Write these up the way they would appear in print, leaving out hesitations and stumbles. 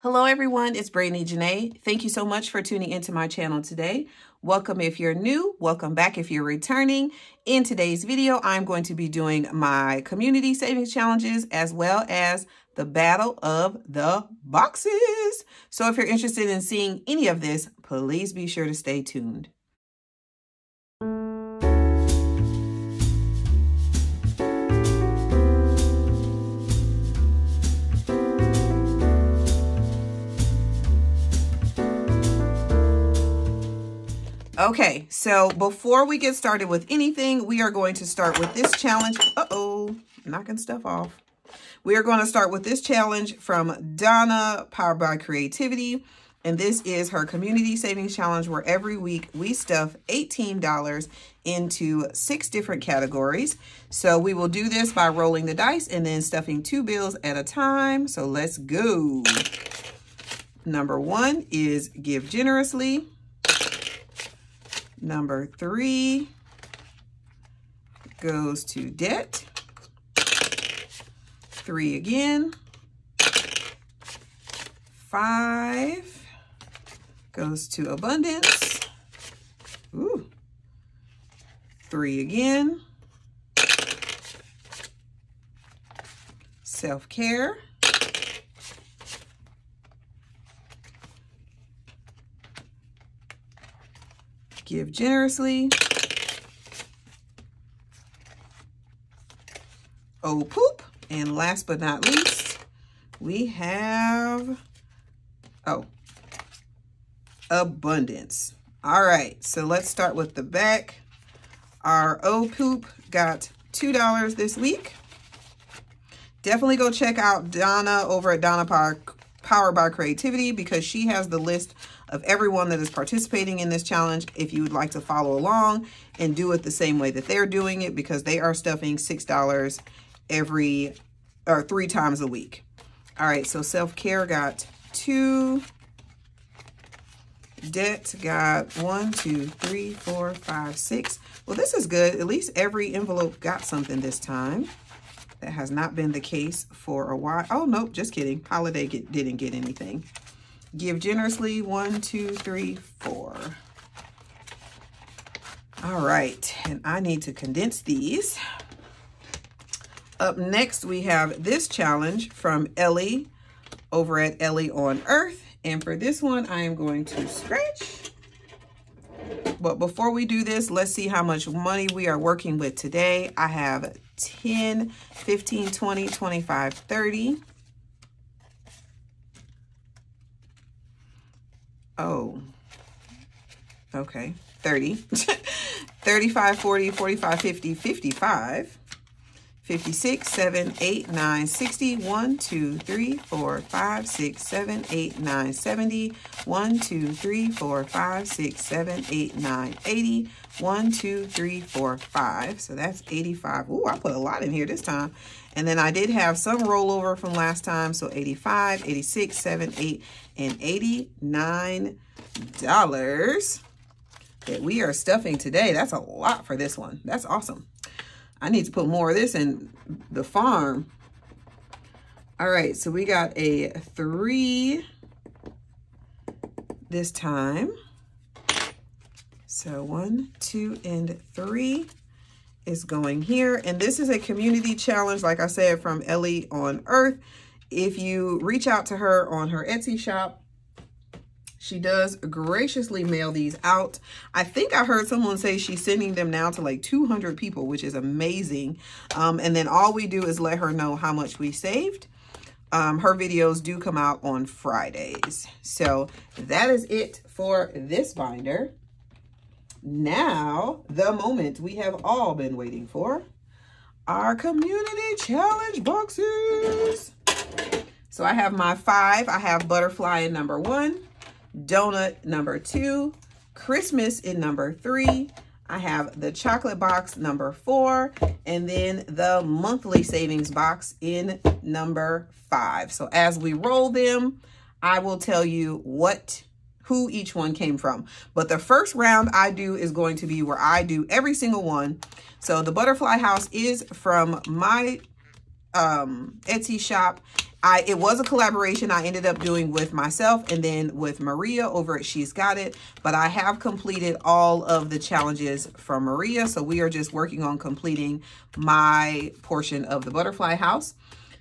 Hello everyone, it's Brandi Janei. Thank you so much for tuning into my channel today. Welcome if you're new, welcome back if you're returning. In today's video, I'm going to be doing my community savings challenges as well as the battle of the boxes. So if you're interested in seeing any of this, please be sure to stay tuned. Okay, so before we get started with anything, we are going to start with this challenge. Uh-oh, knocking stuff off. We are going to start with this challenge from Donna Powered by Creativity. And this is her community savings challenge where every week we stuff $18 into 6 different categories. So we will do this by rolling the dice and then stuffing 2 bills at a time. So let's go. Number 1 is give generously. Number 3 goes to debt. 3 again. 5 goes to abundance. Ooh. 3 again. Self-care. 3. Give generously. Oh, poop. And last but not least, we have, abundance. All right, so let's start with the back. Our oh, poop got $2 this week. Definitely go check out Donna over at Donna Powered by Creativity because she has the list of everyone that is participating in this challenge if you would like to follow along and do it the same way that they're doing it, because they are stuffing $6 three times a week. All right, so self-care got 2. Debt got 1, 2, 3, 4, 5, 6. Well, this is good. At least every envelope got something this time. That has not been the case for a while. Oh, nope, just kidding. Holiday didn't get anything. Give generously, 1, 2, 3, 4. All right, and I need to condense these. Up next, we have this challenge from Ellie over at Ellie on Earth. And for this one, I am going to scratch. But before we do this, let's see how much money we are working with today. I have 10, 15, 20, 25, 30. Oh, okay, 30, 35, 40, 45, 50, 55, 56, 7, 8, 9, 60, 1, 2, 3, 4, 5, 6, 7, 8, 9, 70, 1, 2, 3, 4, 5, 6, 7, 8, 9, 80, 1, 2, 3, 4, 5, so that's 85. Ooh, I put a lot in here this time. And then I did have some rollover from last time, so 85, 86, 7, 8, and $89 that we are stuffing today. That's a lot for this one. That's awesome. I need to put more of this in the farm. All right, so we got a 3 this time. So 1, 2, and 3 is going here. And this is a community challenge, like I said, from Ellie on Earth. If you reach out to her on her Etsy shop, she does graciously mail these out. I think I heard someone say she's sending them now to like 200 people, which is amazing. And then all we do is let her know how much we saved. Her videos do come out on Fridays. So that is it for this binder. Now, the moment we have all been waiting for, our community challenge boxes. So I have my 5. I have butterfly in number 1, donut number 2, Christmas in number 3. I have the chocolate box number 4, and then the monthly savings box in number 5. So as we roll them, I will tell you who each one came from. But the first round I do is going to be where I do every single one. So the butterfly house is from my Etsy shop, It was a collaboration I ended up doing with myself and then with Maria over at She's Got It, but I have completed all of the challenges from Maria. So we are just working on completing my portion of the butterfly house.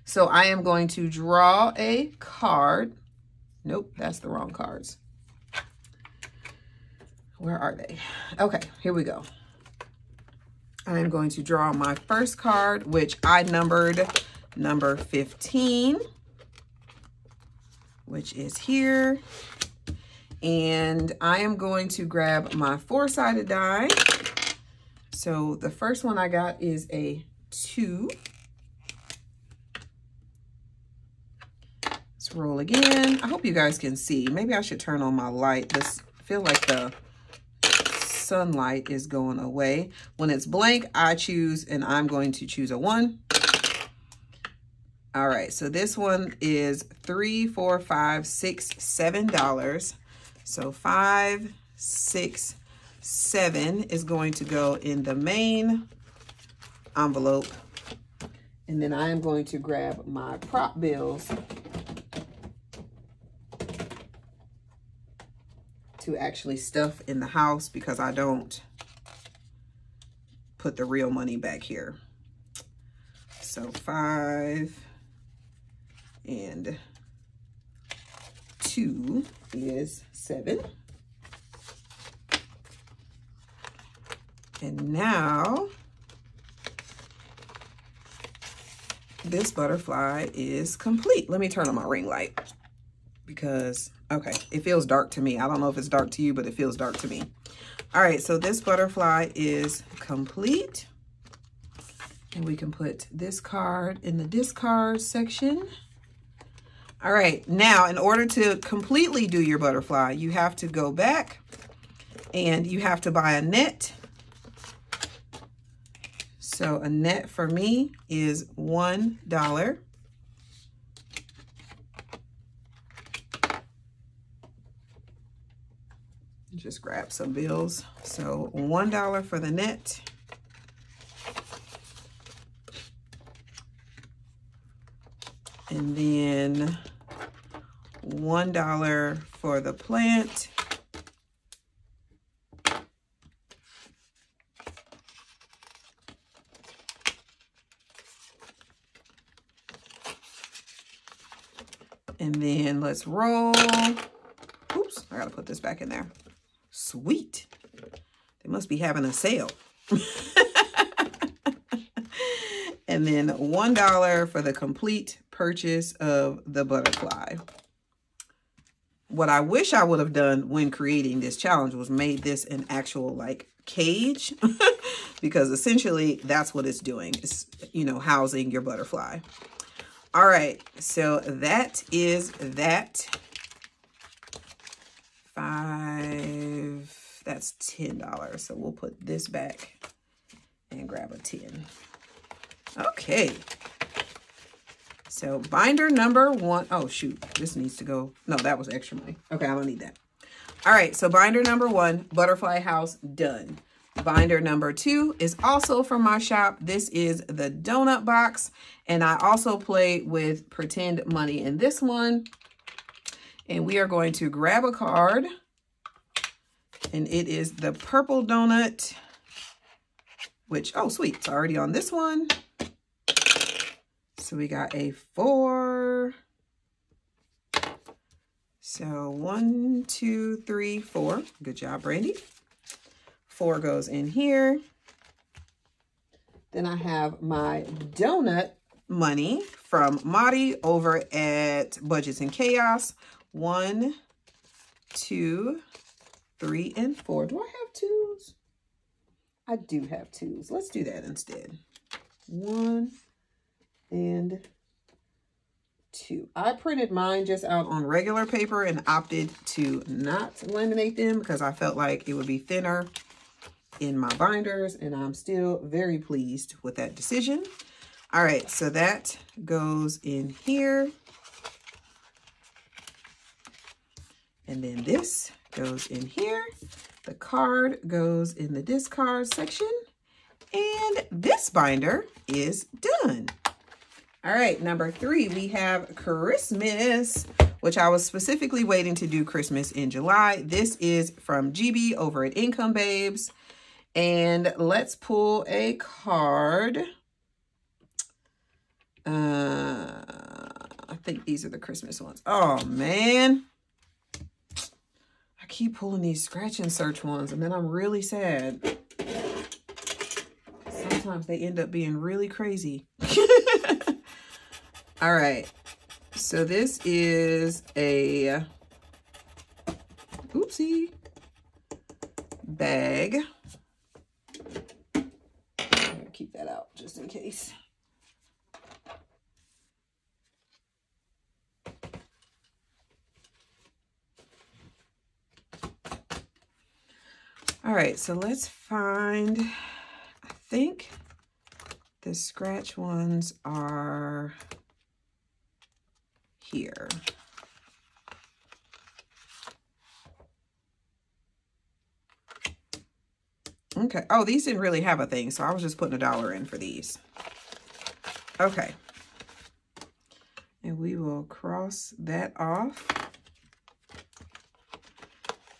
So I am going to draw a card. Nope, that's the wrong cards. Where are they? Okay, here we go. I am going to draw my first card, which I numbered number 15, which is here. And I am going to grab my four-sided die. So the first one I got is a 2. Let's roll again. I hope you guys can see. Maybe I should turn on my light. This feel like the sunlight is going away. When it's blank, I choose, and I'm going to choose a 1. All right, so this one is $3, $4, $5, $6, $7. So 5, 6, 7 is going to go in the main envelope. And then I am going to grab my prop bills to actually stuff in the house because I don't put the real money back here. So 5 and 2 is 7. And now this butterfly is complete. Let me turn on my ring light because, okay, it feels dark to me. I don't know if it's dark to you, but it feels dark to me. All right, so this butterfly is complete. And we can put this card in the discard section. All right, now in order to completely do your butterfly, you have to go back and you have to buy a net. So a net for me is $1. Just grab some bills. So $1 for the net. And then $1 for the plant. And then let's roll. Oops, I gotta put this back in there. Sweet. They must be having a sale. And then $1 for the complete purchase of the butterfly. What I wish I would have done when creating this challenge was made this an actual like cage because essentially that's what it's doing. It's, you know, housing your butterfly. All right, so that is that. $5, that's $10. So we'll put this back and grab a 10. Okay. So binder number 1. Oh, shoot. This needs to go. No, that was extra money. Okay, I don't need that. All right. So binder number 1, butterfly house, done. Binder number 2 is also from my shop. This is the donut box. And I also play with pretend money in this one. And we are going to grab a card. And it is the purple donut, which, oh, sweet. It's already on this one. So we got a 4. So 1, 2, 3, 4. Good job, Brandi. 4 goes in here. Then I have my donut money from Mari over at Budgets and Chaos. 1, 2, 3, and 4. Do I have 2s? I do have 2s. Let's do that instead. 1 and 2. I printed mine just out on regular paper and opted to not laminate them because I felt like it would be thinner in my binders, and I'm still very pleased with that decision. All right, so that goes in here. And then this goes in here. The card goes in the discard section. And this binder is done. All right, number three, we have Christmas, which I was specifically waiting to do Christmas in July. This is from GB over at Income Babes. And let's pull a card. I think these are the Christmas ones. Oh, man. I keep pulling these scratch and search ones, and then I'm really sad. Sometimes they end up being really crazy. All right, so this is a, oopsie, bag. Keep that out just in case. All right, so let's find, I think the scratch ones are here. Okay. Oh, these didn't really have a thing, so I was just putting $1 in for these. Okay. And we will cross that off.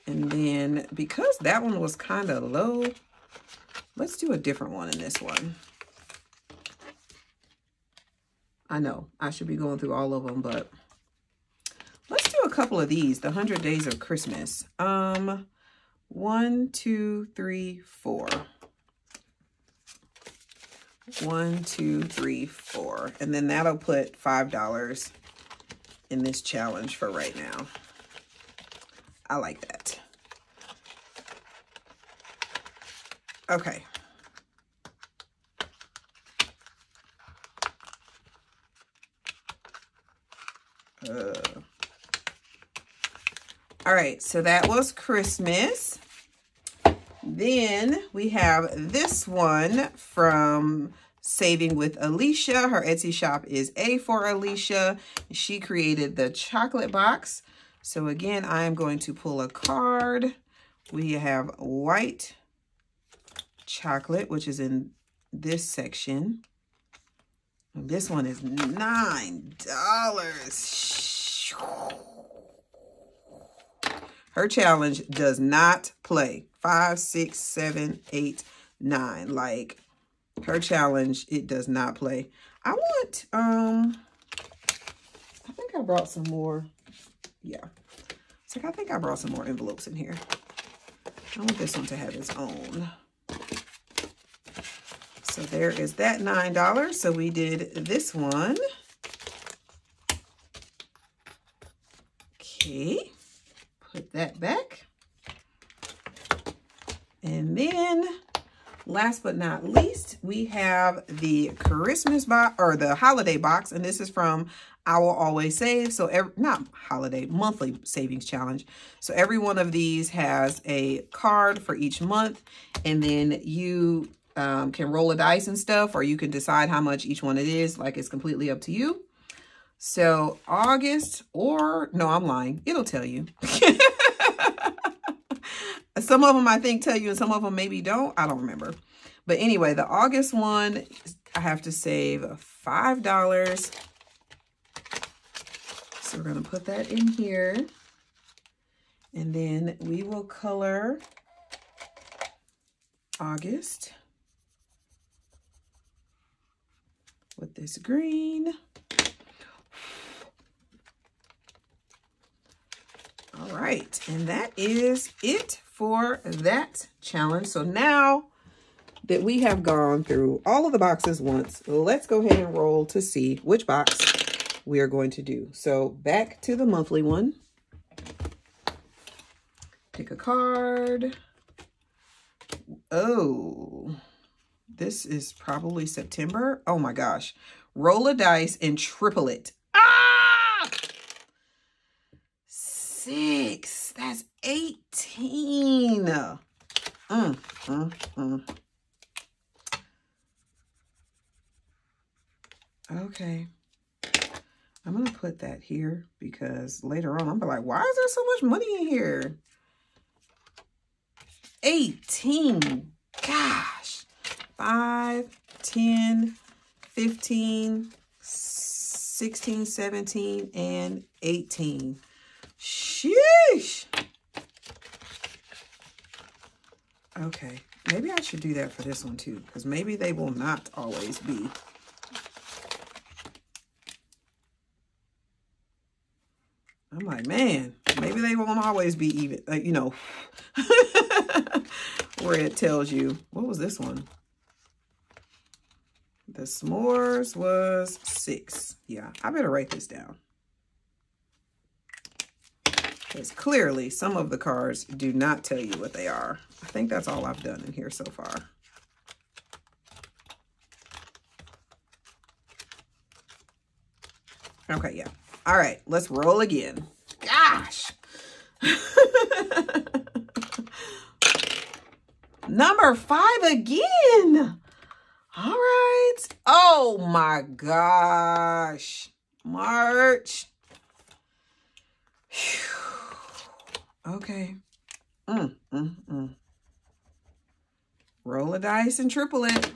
And then, because that one was kind of low, let's do a different one in this one. I know, I should be going through all of them, but let's do a couple of these, the 100 Days of Christmas. 1, 2, 3, 4. 1, 2, 3, 4. And then that'll put $5 in this challenge for right now. I like that. Okay. All right, so that was Christmas. Then we have this one from Saving with Alicia. Her Etsy shop is A for Alicia. She created the chocolate box. So again, I am going to pull a card. We have white chocolate, which is in this section. This one is $9. Her challenge does not play. 5, 6, 7, 8, 9. Like, her challenge, it does not play. I want, I think I brought some more. Yeah. It's like, I think I brought some more envelopes in here. I want this one to have its own. So there is that $9. So we did this one. Okay, put that back. And then last but not least, we have the Christmas box or the holiday box. And this is from I Will Always Save. So monthly savings challenge. So every one of these has a card for each month. And then you can roll a dice and stuff, or you can decide how much each one it is. Like, it's completely up to you. So August, or no, I'm lying. It'll tell you. Some of them I think tell you, and some of them maybe don't. I don't remember. But anyway, the August one, I have to save $5. So we're going to put that in here. And then we will color August with this green. All right, and that is it for that challenge. So now that we have gone through all of the boxes once, let's go ahead and roll to see which box we are going to do. So back to the monthly one. Pick a card. Oh, this is probably September. Oh my gosh. Roll a dice and triple it. Ah! 6. That's 18. Okay. I'm going to put that here because later on I'm gonna be like, why is there so much money in here? 18. Gosh. 5, 10, 15, 16, 17, and 18. Sheesh. Okay, maybe I should do that for this one too, because maybe they will not always be. I'm like, man, maybe they won't always be even, like, you know, where it tells you. What was this one? The s'mores was 6. Yeah, I better write this down, because clearly some of the cards do not tell you what they are. I think that's all I've done in here so far. Okay, yeah. All right, let's roll again. Gosh. Number 5 again. All right. Oh my gosh. March. Whew. Okay. Roll a dice and triple it.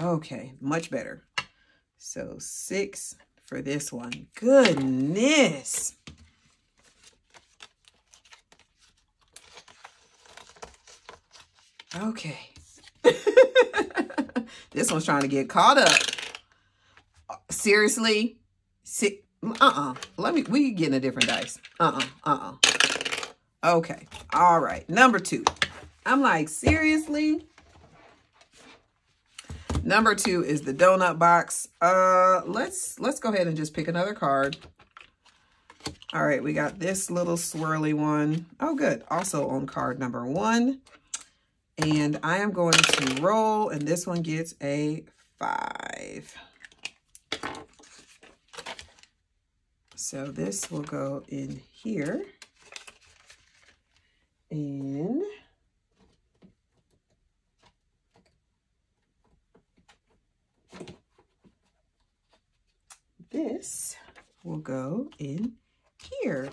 Okay, much better. So 6 for this one. Goodness. Okay. This one's trying to get caught up. Seriously? We getting a different dice. Okay. All right. Number 2. I'm like, seriously? Number 2 is the donut box. Let's go ahead and just pick another card. All right. We got this little swirly one. Oh, good. Also on card number 1. And I am going to roll, and this one gets a 5. So this will go in here. And this will go in here.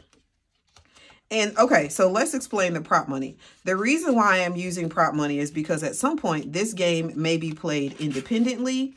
And okay, so let's explain the prop money. The reason why I'm using prop money is because at some point this game may be played independently.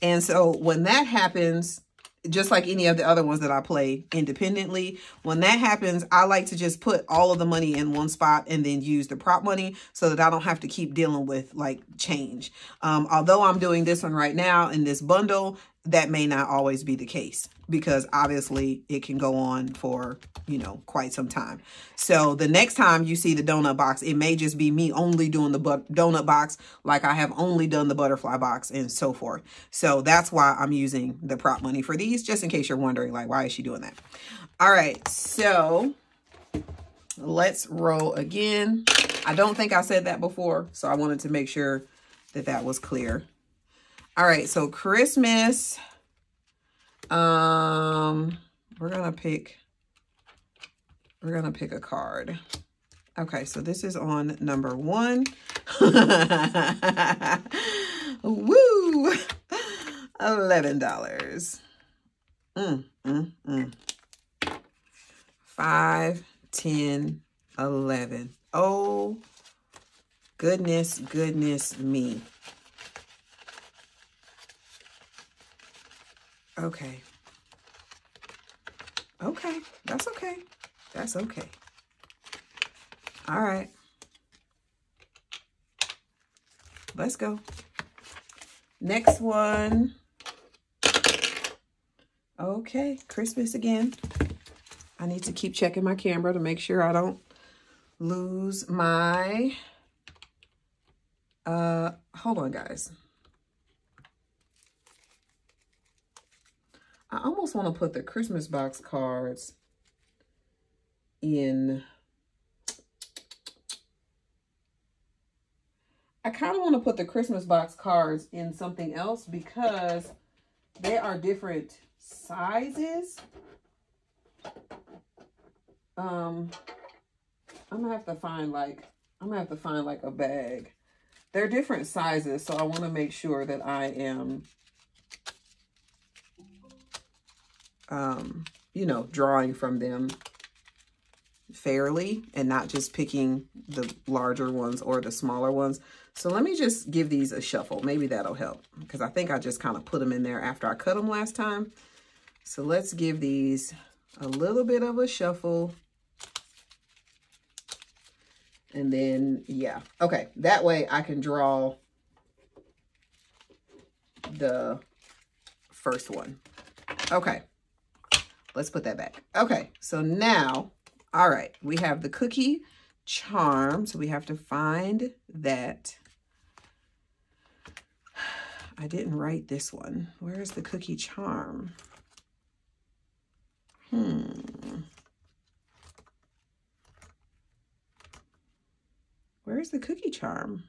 And so when that happens, just like any of the other ones that I play independently, when that happens, I like to just put all of the money in one spot and then use the prop money so that I don't have to keep dealing with like change. Although I'm doing this one right now in this bundle, that may not always be the case, because obviously it can go on for, you know, quite some time. So the next time you see the donut box, it may just be me only doing the donut box, like I have only done the butterfly box and so forth. So that's why I'm using the prop money for these, just in case you're wondering, like, why is she doing that? All right, so let's roll again. I don't think I said that before, so I wanted to make sure that that was clear. All right, so Christmas, we're going to pick, a card. Okay, so this is on number 1. Woo! $11. 5, 10, 11. Oh, goodness, goodness me. Okay. Okay. That's okay. That's okay. All right. Let's go. Next one. Okay. Christmas again. I need to keep checking my camera to make sure I don't lose my... hold on, guys. I almost want to put the Christmas box cards in. I kind of want to put the Christmas box cards in something else, because they are different sizes. I'm gonna have to find like a bag. They're different sizes, so I want to make sure that I am drawing from them fairly and not just picking the larger ones or the smaller ones. So let me just give these a shuffle. Maybe that'll help, because I think I just kind of put them in there after I cut them last time. So let's give these a little bit of a shuffle. And then, yeah, okay, that way I can draw the first one. Okay, let's put that back. Okay, so now, all right, we have the cookie charm, so we have to find that. I didn't write this one. Where is the cookie charm? Where's the cookie charm?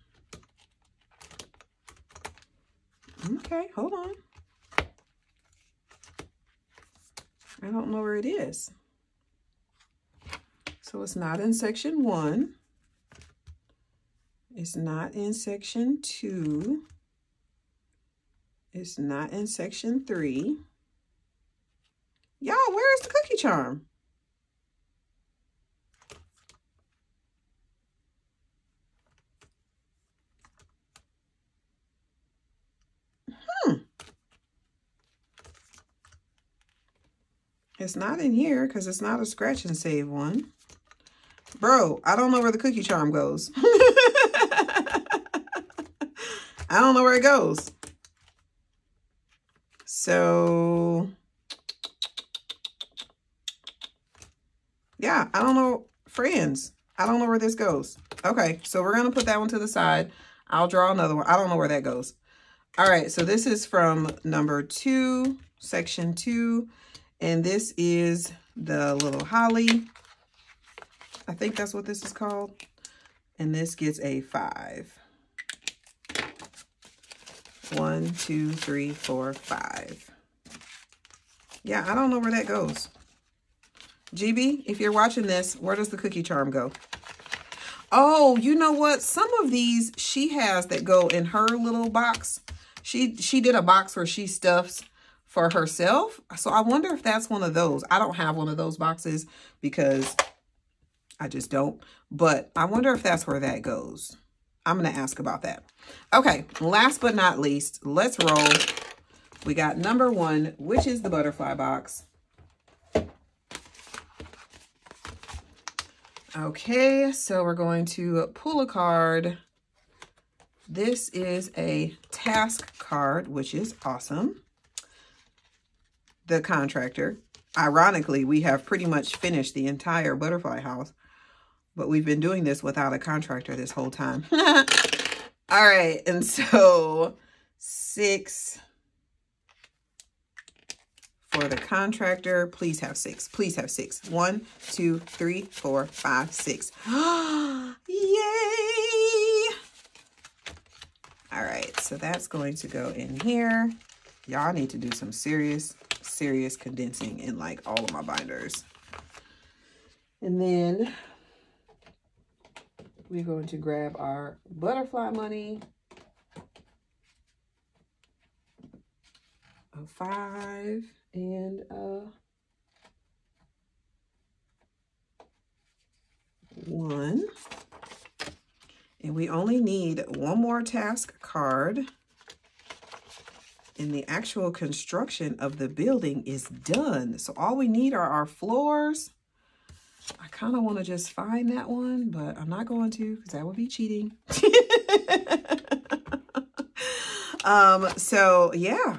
Okay, hold on. I don't know where it is. So it's not in section 1. It's not in section 2. It's not in section 3. Y'all, where is the cookie charm? It's not in here because it's not a scratch and save one. Bro, I don't know where the cookie charm goes. I don't know where it goes. So, yeah, I don't know. Friends, I don't know where this goes. Okay, so we're going to put that one to the side. I'll draw another one. I don't know where that goes. All right, so this is from number 2, section 2. And this is the Little Holly. I think that's what this is called. And this gets a 5. 1, 2, 3, 4, 5. Yeah, I don't know where that goes. GB, if you're watching this, where does the cookie charm go? Oh, you know what? Some of these she has that go in her little box. She did a box where she stuffs for herself. So I wonder if that's one of those. I don't have one of those boxes because I just don't. But I wonder if that's where that goes. I'm going to ask about that. Okay, last but not least, let's roll. We got number 1, which is the butterfly box. Okay, so we're going to pull a card. This is a task card, which is awesome. The contractor. Ironically, we have pretty much finished the entire butterfly house, but we've been doing this without a contractor this whole time. All right, and so 6 for the contractor. Please have 6. Please have 6. 1, 2, 3, 4, 5, 6. Yay! All right, so that's going to go in here. Y'all need to do some serious condensing in like all of my binders. And then we're going to grab our butterfly money of 5 and a 1. And we only need one more task card. And the actual construction of the building is done. So all we need are our floors. I kind of want to just find that one, but I'm not going to because that would be cheating. So yeah.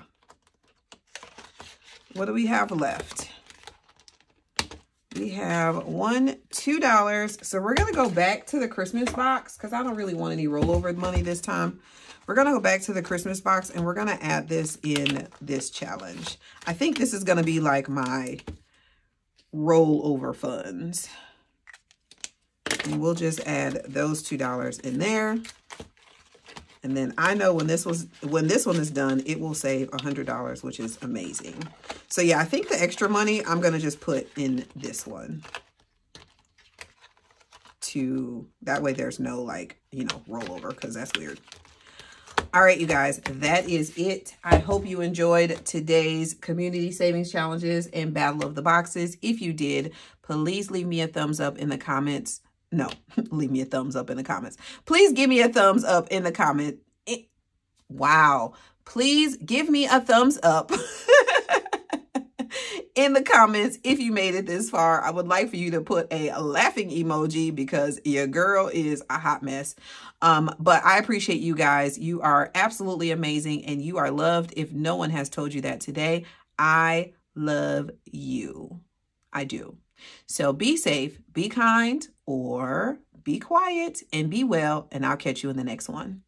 What do we have left? We have $2. So we're going to go back to the Christmas box because I don't really want any rollover money this time. We're going to go back to the Christmas box and we're going to add this in this challenge. I think this is going to be like my rollover funds. And we'll just add those $2 in there. And then I know when this one is done, it will save $100, which is amazing. So yeah, I think the extra money I'm going to just put in this one. That way there's no like, you know, rollover because that's weird. All right, you guys, that is it. I hope you enjoyed today's Community Savings Challenges and Battle of the Boxes. If you did, Please leave me a thumbs up in the comments. No, leave me a thumbs up in the comments. Please give me a thumbs up in the comment. Wow. Please give me a thumbs up in the comments if you made it this far. I would like for you to put a laughing emoji because your girl is a hot mess. But I appreciate you guys. You are absolutely amazing and you are loved. If no one has told you that today, I love you. I do. So be safe, be kind, or be quiet and be well, and I'll catch you in the next one.